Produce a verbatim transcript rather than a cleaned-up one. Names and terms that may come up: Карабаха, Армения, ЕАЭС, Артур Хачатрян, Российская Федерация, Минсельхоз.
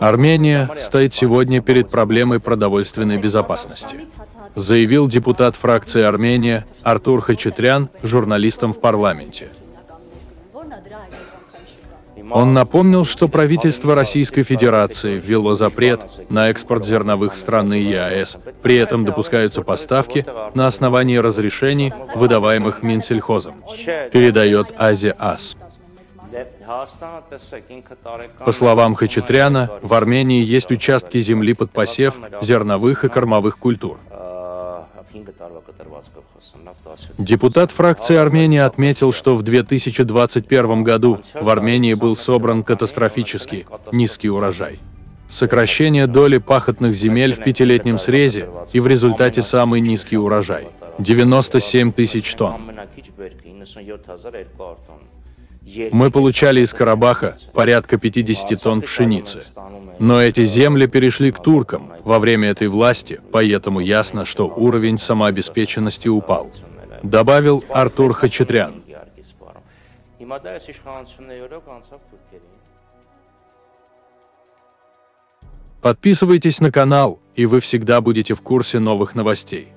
Армения стоит сегодня перед проблемой продовольственной безопасности, заявил депутат фракции Армения Артур Хачатрян журналистам в парламенте. Он напомнил, что правительство Российской Федерации ввело запрет на экспорт зерновых в страны ЕАЭС, при этом допускаются поставки на основании разрешений, выдаваемых Минсельхозом, передает а зэ e.az. По словам Хачатряна, в Армении есть участки земли под посев зерновых и кормовых культур. Депутат фракции Армении отметил, что в две тысячи двадцать первом году в Армении был собран катастрофически низкий урожай. Сокращение доли пахотных земель в пятилетнем срезе и в результате самый низкий урожай – девяносто семь тысяч тонн. Мы получали из Карабаха порядка пятидесяти тонн пшеницы. Но эти земли перешли к туркам во время этой власти, поэтому ясно, что уровень самообеспеченности упал, добавил Артур Хачатрян. Подписывайтесь на канал, и вы всегда будете в курсе новых новостей.